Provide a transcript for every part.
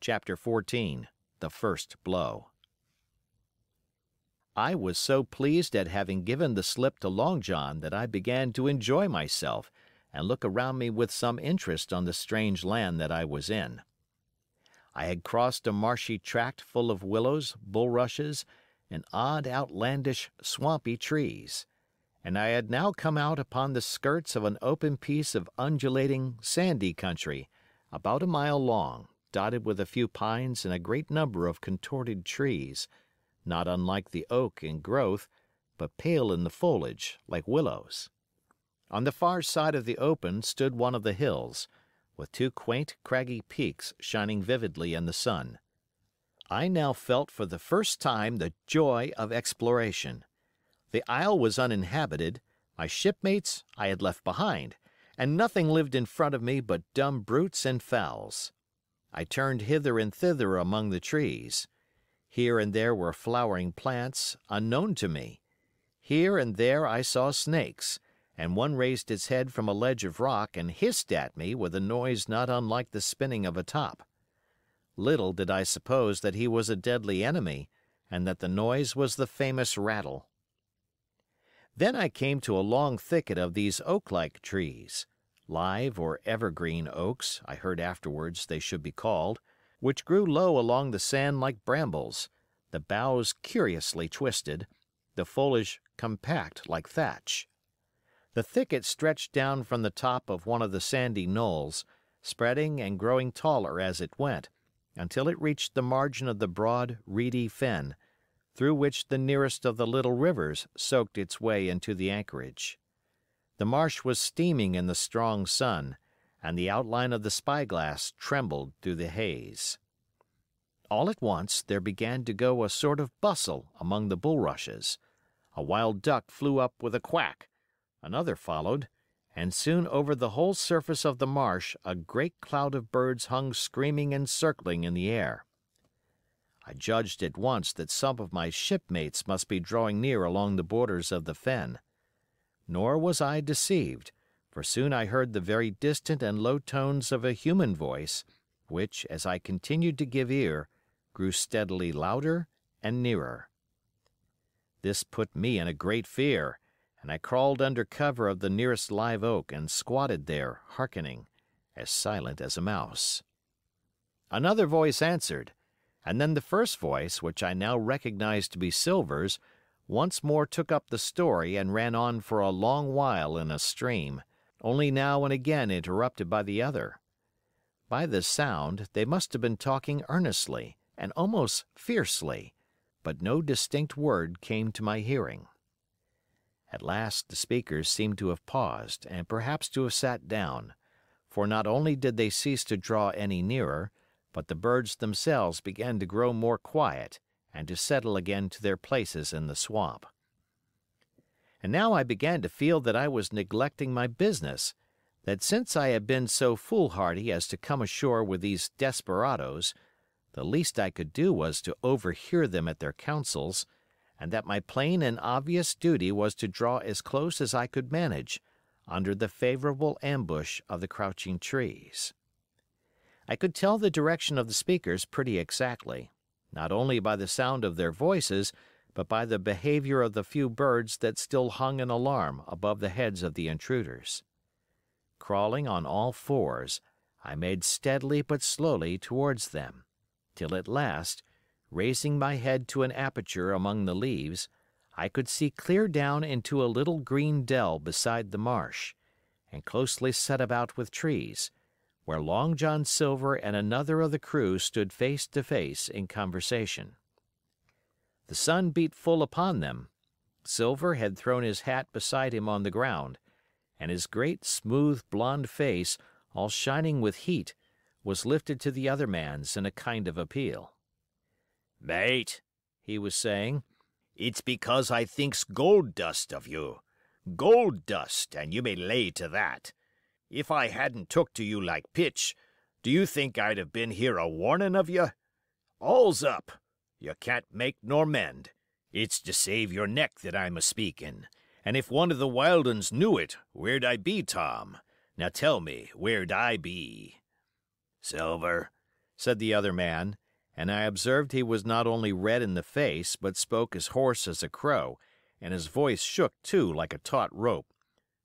Chapter 14 The First Blow I was so pleased at having given the slip to Long John that I began to enjoy myself and look around me with some interest on the strange land that I was in. I had crossed a marshy tract full of willows, bulrushes, and odd outlandish swampy trees, and I had now come out upon the skirts of an open piece of undulating sandy country, about a mile long, dotted with a few pines and a great number of contorted trees, not unlike the oak in growth, but pale in the foliage, like willows. On the far side of the open stood one of the hills, with two quaint, craggy peaks shining vividly in the sun. I now felt for the first time the joy of exploration. The isle was uninhabited, my shipmates I had left behind, and nothing lived in front of me but dumb brutes and fowls. I turned hither and thither among the trees. Here and there were flowering plants, unknown to me. Here and there I saw snakes, and one raised its head from a ledge of rock and hissed at me with a noise not unlike the spinning of a top. Little did I suppose that he was a deadly enemy, and that the noise was the famous rattle. Then I came to a long thicket of these oak-like trees, live or evergreen oaks, I heard afterwards they should be called, which grew low along the sand like brambles, the boughs curiously twisted, the foliage compact like thatch. The thicket stretched down from the top of one of the sandy knolls, spreading and growing taller as it went, until it reached the margin of the broad, reedy fen, through which the nearest of the little rivers soaked its way into the anchorage. The marsh was steaming in the strong sun, and the outline of the spyglass trembled through the haze. All at once there began to go a sort of bustle among the bulrushes. A wild duck flew up with a quack, another followed, and soon over the whole surface of the marsh a great cloud of birds hung screaming and circling in the air. I judged at once that some of my shipmates must be drawing near along the borders of the fen. Nor was I deceived, for soon I heard the very distant and low tones of a human voice, which, as I continued to give ear, grew steadily louder and nearer. This put me in a great fear, and I crawled under cover of the nearest live oak and squatted there, hearkening, as silent as a mouse. Another voice answered, and then the first voice, which I now recognized to be Silver's, once more took up the story and ran on for a long while in a stream, only now and again interrupted by the other. By the sound, they must have been talking earnestly, and almost fiercely, but no distinct word came to my hearing. At last the speakers seemed to have paused, and perhaps to have sat down, for not only did they cease to draw any nearer, but the birds themselves began to grow more quiet, and to settle again to their places in the swamp. And now I began to feel that I was neglecting my business, that since I had been so foolhardy as to come ashore with these desperadoes, the least I could do was to overhear them at their councils, and that my plain and obvious duty was to draw as close as I could manage, under the favorable ambush of the crouching trees. I could tell the direction of the speakers pretty exactly, not only by the sound of their voices, but by the behavior of the few birds that still hung in alarm above the heads of the intruders. Crawling on all fours, I made steadily but slowly towards them, till at last, raising my head to an aperture among the leaves, I could see clear down into a little green dell beside the marsh, and closely set about with trees, where Long John Silver and another of the crew stood face to face in conversation. The sun beat full upon them. Silver had thrown his hat beside him on the ground, and his great, smooth, blond face, all shining with heat, was lifted to the other man's in a kind of appeal. "Mate," he was saying, "it's because I thinks gold dust of you. Gold dust, and you may lay to that. If I hadn't took to you like pitch, do you think I'd have been here a warnin' of you? All's up. You can't make nor mend. It's to save your neck that I'm a-speakin', and if one of the wild uns knew it, where'd I be, Tom? Now tell me, where'd I be?" "Silver," said the other man, and I observed he was not only red in the face, but spoke as hoarse as a crow, and his voice shook, too, like a taut rope.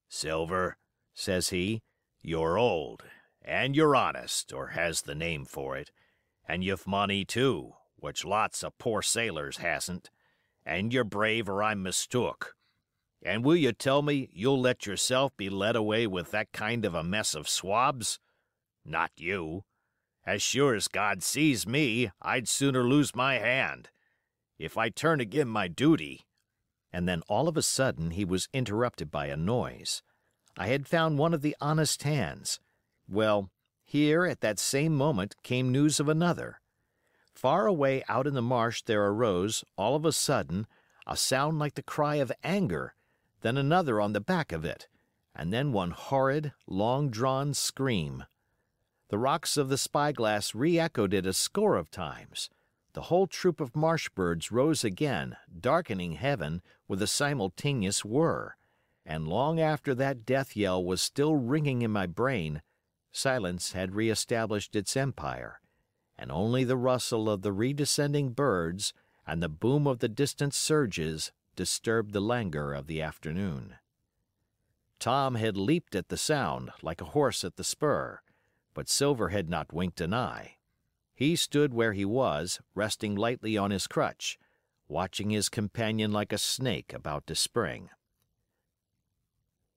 "Silver," says he, "you're old, and you're honest, or has the name for it, and you've money, too, which lots of poor sailors hasn't, and you're brave or I'm mistook. And will you tell me you'll let yourself be led away with that kind of a mess of swabs? Not you. As sure as God sees me, I'd sooner lose my hand. If I turn again my duty—" And then all of a sudden he was interrupted by a noise. I had found one of the honest hands. Well, here at that same moment came news of another. Far away out in the marsh there arose, all of a sudden, a sound like the cry of anger, then another on the back of it, and then one horrid, long-drawn scream. The rocks of the spyglass re-echoed it a score of times. The whole troop of marsh birds rose again, darkening heaven with a simultaneous whir, and long after that death yell was still ringing in my brain, silence had re-established its empire, and only the rustle of the redescending birds and the boom of the distant surges disturbed the languor of the afternoon. Tom had leaped at the sound, like a horse at the spur, but Silver had not winked an eye. He stood where he was, resting lightly on his crutch, watching his companion like a snake about to spring.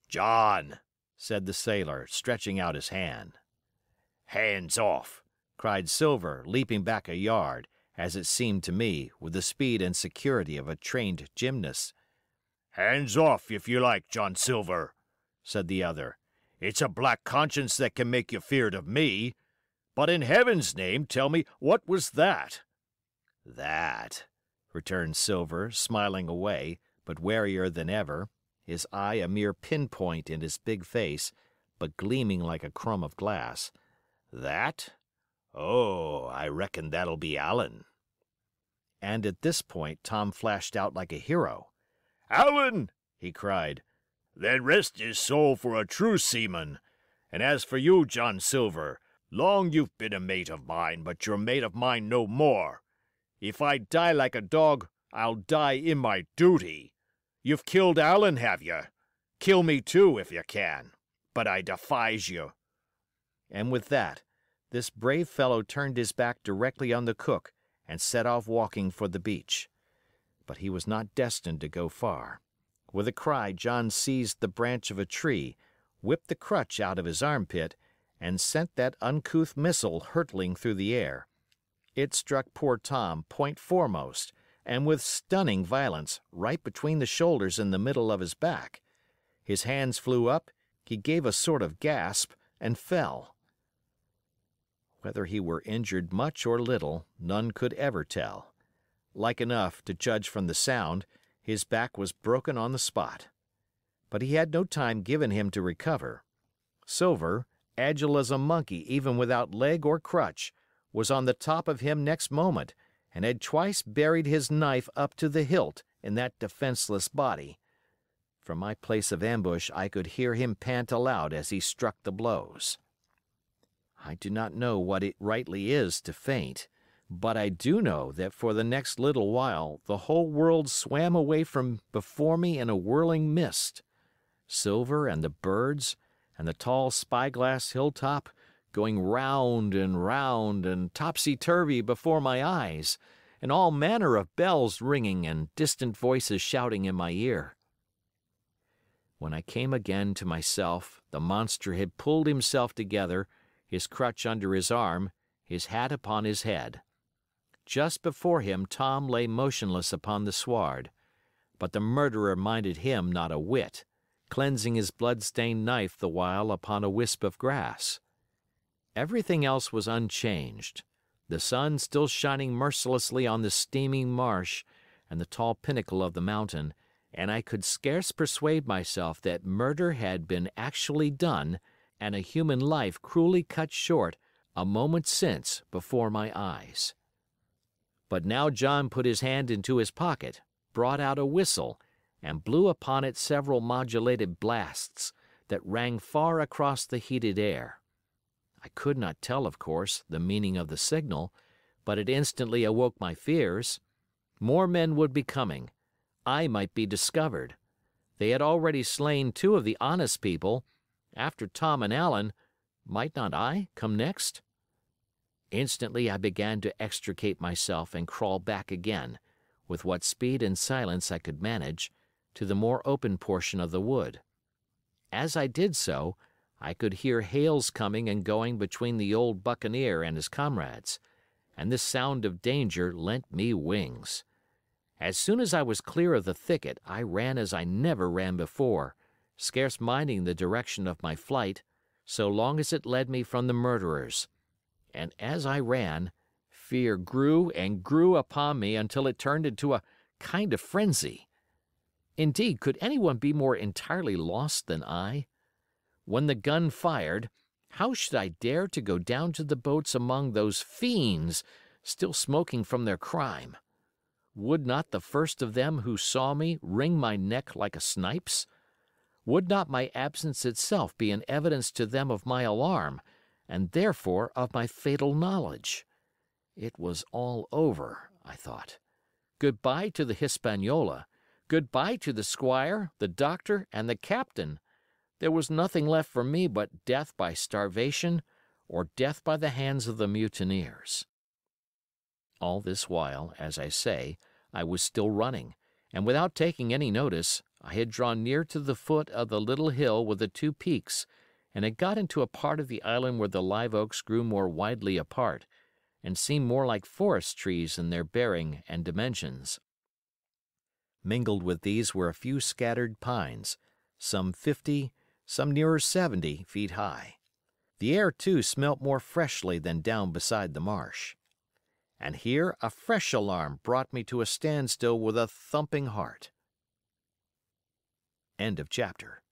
"John," said the sailor, stretching out his hand. "Hands off!" cried Silver, leaping back a yard, as it seemed to me, with the speed and security of a trained gymnast. "Hands off, if you like, John Silver," said the other. "It's a black conscience that can make you feared of me. But in heaven's name, tell me, what was that?" "That," returned Silver, smiling away, but warier than ever, his eye a mere pinpoint in his big face, but gleaming like a crumb of glass. "That? Oh, I reckon that'll be Alan." And at this point Tom flashed out like a hero. "Alan!" he cried. "Then rest his soul for a true seaman. And as for you, John Silver, long you've been a mate of mine, but you're mate of mine no more. If I die like a dog, I'll die in my duty. You've killed Alan, have you? Kill me too, if you can. But I defies you." And with that, this brave fellow turned his back directly on the cook and set off walking for the beach. But he was not destined to go far. With a cry, John seized the branch of a tree, whipped the crutch out of his armpit, and sent that uncouth missile hurtling through the air. It struck poor Tom point foremost, and with stunning violence, right between the shoulders and the middle of his back. His hands flew up, he gave a sort of gasp, and fell. Whether he were injured much or little, none could ever tell. Like enough, to judge from the sound, his back was broken on the spot. But he had no time given him to recover. Silver, agile as a monkey even without leg or crutch, was on the top of him next moment, and had twice buried his knife up to the hilt in that defenseless body. From my place of ambush I could hear him pant aloud as he struck the blows. I do not know what it rightly is to faint, but I do know that for the next little while the whole world swam away from before me in a whirling mist. Silver and the birds, and the tall spyglass hilltop, going round and round and topsy-turvy before my eyes, and all manner of bells ringing and distant voices shouting in my ear. When I came again to myself, the monster had pulled himself together, his crutch under his arm, his hat upon his head. Just before him Tom lay motionless upon the sward, but the murderer minded him not a whit, cleansing his blood-stained knife the while upon a wisp of grass. Everything else was unchanged, the sun still shining mercilessly on the steaming marsh and the tall pinnacle of the mountain, and I could scarce persuade myself that murder had been actually done and a human life cruelly cut short a moment since before my eyes. But now John put his hand into his pocket, brought out a whistle, and blew upon it several modulated blasts that rang far across the heated air. I could not tell, of course, the meaning of the signal, but it instantly awoke my fears. More men would be coming. I might be discovered. They had already slain 2 of the honest people. After Tom and Alan, might not I come next? Instantly I began to extricate myself and crawl back again, with what speed and silence I could manage, to the more open portion of the wood. As I did so, I could hear hails coming and going between the old buccaneer and his comrades, and this sound of danger lent me wings. As soon as I was clear of the thicket, I ran as I never ran before, scarce minding the direction of my flight, so long as it led me from the murderers. And as I ran, fear grew and grew upon me until it turned into a kind of frenzy. Indeed, could anyone be more entirely lost than I? When the gun fired, how should I dare to go down to the boats among those fiends, still smoking from their crime? Would not the first of them who saw me wring my neck like a snipe's? Would not my absence itself be an evidence to them of my alarm, and therefore of my fatal knowledge? It was all over, I thought. Goodbye to the Hispaniola. Goodbye to the squire, the doctor, and the captain. There was nothing left for me but death by starvation or death by the hands of the mutineers. All this while, as I say, I was still running, and without taking any notice, I had drawn near to the foot of the little hill with the 2 peaks, and had got into a part of the island where the live oaks grew more widely apart, and seemed more like forest trees in their bearing and dimensions. Mingled with these were a few scattered pines, some 50, some nearer 70 feet high. The air, too, smelt more freshly than down beside the marsh. And here a fresh alarm brought me to a standstill with a thumping heart. End of chapter.